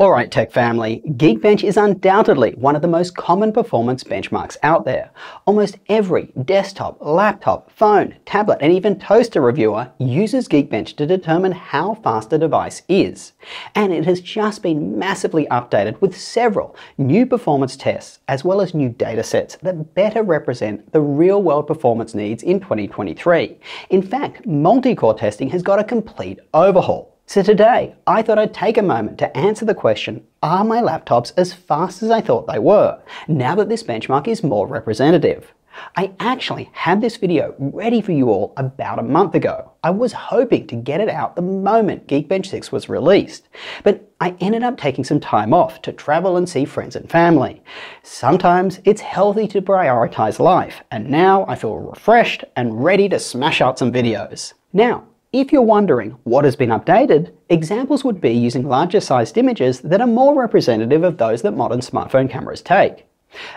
Alright tech family, Geekbench is undoubtedly one of the most common performance benchmarks out there. Almost every desktop, laptop, phone, tablet and even toaster reviewer uses Geekbench to determine how fast a device is. And it has just been massively updated with several new performance tests as well as new datasets that better represent the real-world performance needs in 2023. In fact, multi-core testing has got a complete overhaul. So today, I thought I'd take a moment to answer the question, are my laptops as fast as I thought they were, now that this benchmark is more representative? I actually had this video ready for you all about a month ago. I was hoping to get it out the moment Geekbench 6 was released, but I ended up taking some time off to travel and see friends and family. Sometimes it's healthy to prioritize life, and now I feel refreshed and ready to smash out some videos. Now, if you're wondering what has been updated, examples would be using larger sized images that are more representative of those that modern smartphone cameras take.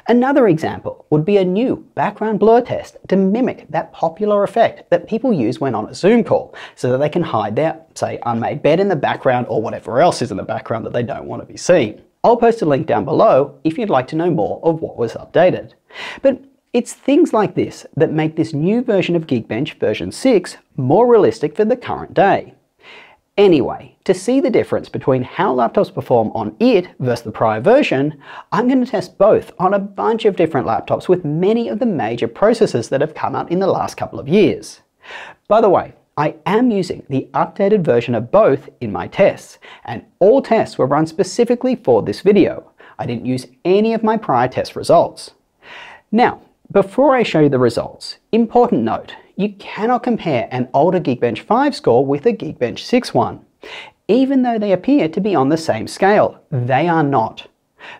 Another example would be a new background blur test to mimic that popular effect that people use when on a Zoom call so that they can hide their, say, unmade bed in the background or whatever else is in the background that they don't want to be seen. I'll post a link down below if you'd like to know more of what was updated. But it's things like this that make this new version of Geekbench version 6 more realistic for the current day. Anyway, to see the difference between how laptops perform on it versus the prior version, I'm going to test both on a bunch of different laptops with many of the major processors that have come out in the last couple of years. By the way, I am using the updated version of both in my tests, and all tests were run specifically for this video. I didn't use any of my prior test results. Now, before I show you the results, important note, you cannot compare an older Geekbench 5 score with a Geekbench 6 one. Even though they appear to be on the same scale, they are not.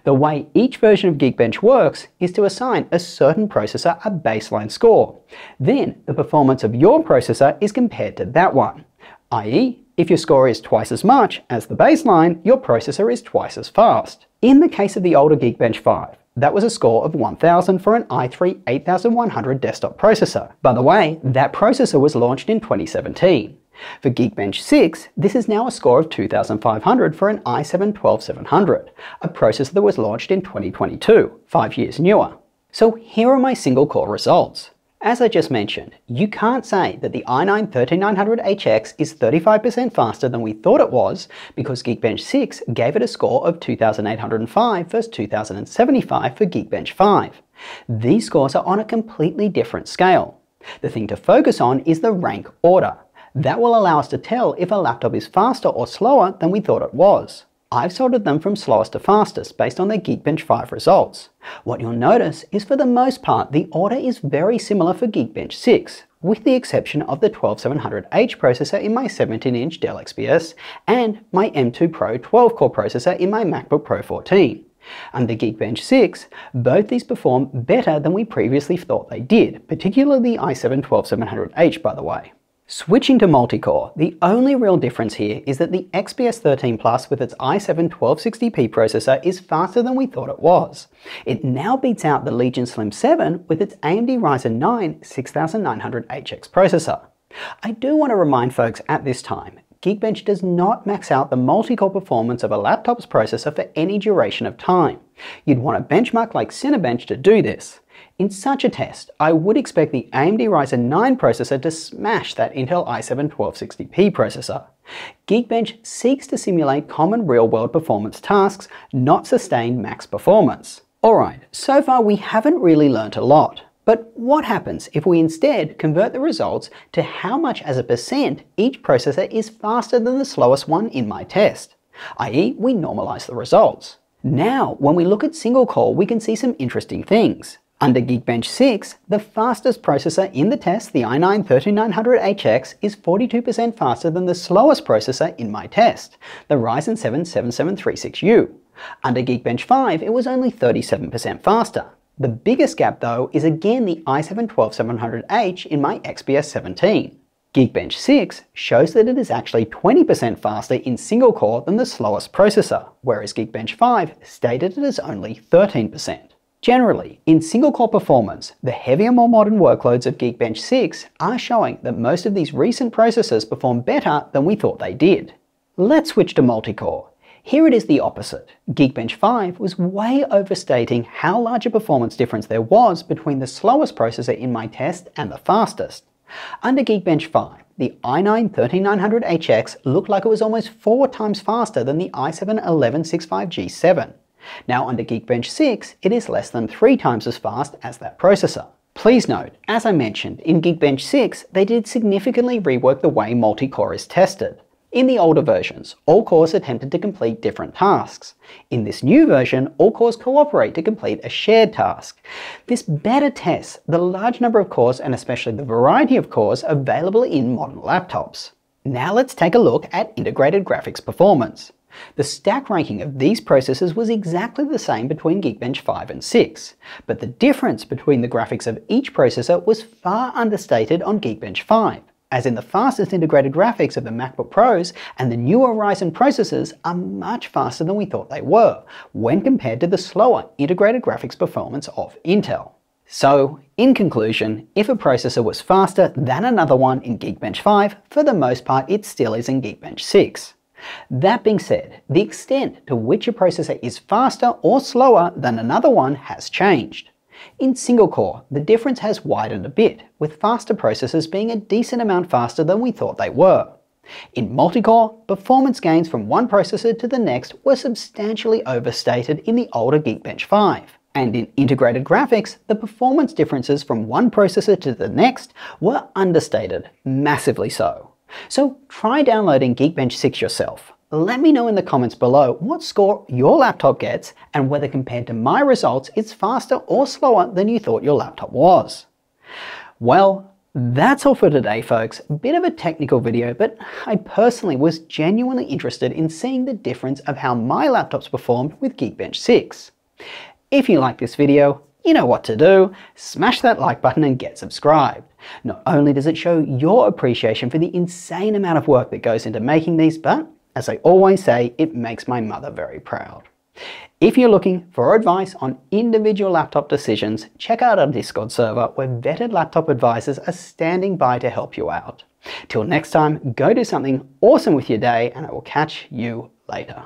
The way each version of Geekbench works is to assign a certain processor a baseline score. Then the performance of your processor is compared to that one, i.e., if your score is twice as much as the baseline, your processor is twice as fast. In the case of the older Geekbench 5, that was a score of 1000 for an i3-8100 desktop processor. By the way, that processor was launched in 2017. For Geekbench 6, this is now a score of 2500 for an i7-12700, a processor that was launched in 2022, 5 years newer. So here are my single core results. As I just mentioned, you can't say that the i9-13900HX is 35% faster than we thought it was because Geekbench 6 gave it a score of 2805 versus 2075 for Geekbench 5. These scores are on a completely different scale. The thing to focus on is the rank order. That will allow us to tell if a laptop is faster or slower than we thought it was. I've sorted them from slowest to fastest based on their Geekbench 5 results. What you'll notice is for the most part the order is very similar for Geekbench 6, with the exception of the 12700H processor in my 17-inch Dell XPS and my M2 Pro 12-core processor in my MacBook Pro 14. Under Geekbench 6, both these perform better than we previously thought they did, particularly the i7-12700H by the way. Switching to multi-core, the only real difference here is that the XPS 13 Plus with its i7-1260p processor is faster than we thought it was. It now beats out the Legion Slim 7 with its AMD Ryzen 9 6900HX processor. I do want to remind folks at this time, Geekbench does not max out the multi-core performance of a laptop's processor for any duration of time. You'd want a benchmark like Cinebench to do this. In such a test, I would expect the AMD Ryzen 9 processor to smash that Intel i7-1260p processor. Geekbench seeks to simulate common real-world performance tasks, not sustained max performance. Alright, so far we haven't really learnt a lot. But what happens if we instead convert the results to how much as a percent each processor is faster than the slowest one in my test? i.e., we normalize the results. Now, when we look at single core, we can see some interesting things. Under Geekbench 6, the fastest processor in the test, the i9-13900HX, is 42% faster than the slowest processor in my test, the Ryzen 7 7736U. Under Geekbench 5, it was only 37% faster. The biggest gap though is again the i7-12700H in my XPS 17. Geekbench 6 shows that it is actually 20% faster in single core than the slowest processor, whereas Geekbench 5 stated it is only 13%. Generally, in single core performance, the heavier, more modern workloads of Geekbench 6 are showing that most of these recent processors perform better than we thought they did. Let's switch to multi-core. Here it is the opposite. Geekbench 5 was way overstating how large a performance difference there was between the slowest processor in my test and the fastest. Under Geekbench 5, the i9-13900HX looked like it was almost 4 times faster than the i7-1165G7. Now under Geekbench 6, it is less than 3 times as fast as that processor. Please note, as I mentioned, in Geekbench 6, they did significantly rework the way multi-core is tested. In the older versions, all cores attempted to complete different tasks. In this new version, all cores cooperate to complete a shared task. This better tests the large number of cores and especially the variety of cores available in modern laptops. Now let's take a look at integrated graphics performance. The stack ranking of these processors was exactly the same between Geekbench 5 and 6, but the difference between the graphics of each processor was far understated on Geekbench 5. As in, the fastest integrated graphics of the MacBook Pros and the newer Ryzen processors are much faster than we thought they were, when compared to the slower integrated graphics performance of Intel. So, in conclusion, if a processor was faster than another one in Geekbench 5, for the most part it still is in Geekbench 6. That being said, the extent to which a processor is faster or slower than another one has changed. In single core, the difference has widened a bit, with faster processors being a decent amount faster than we thought they were. In multi-core, performance gains from one processor to the next were substantially overstated in the older Geekbench 5. And in integrated graphics, the performance differences from one processor to the next were understated, massively so. So try downloading Geekbench 6 yourself. Let me know in the comments below what score your laptop gets and whether compared to my results it's faster or slower than you thought your laptop was. Well, that's all for today, folks. Bit of a technical video, but I personally was genuinely interested in seeing the difference of how my laptops performed with Geekbench 6. If you like this video, you know what to do. Smash that like button and get subscribed. Not only does it show your appreciation for the insane amount of work that goes into making these, but as I always say, it makes my mother very proud. If you're looking for advice on individual laptop decisions, check out our Discord server where vetted laptop advisors are standing by to help you out. Till next time, go do something awesome with your day and I will catch you later.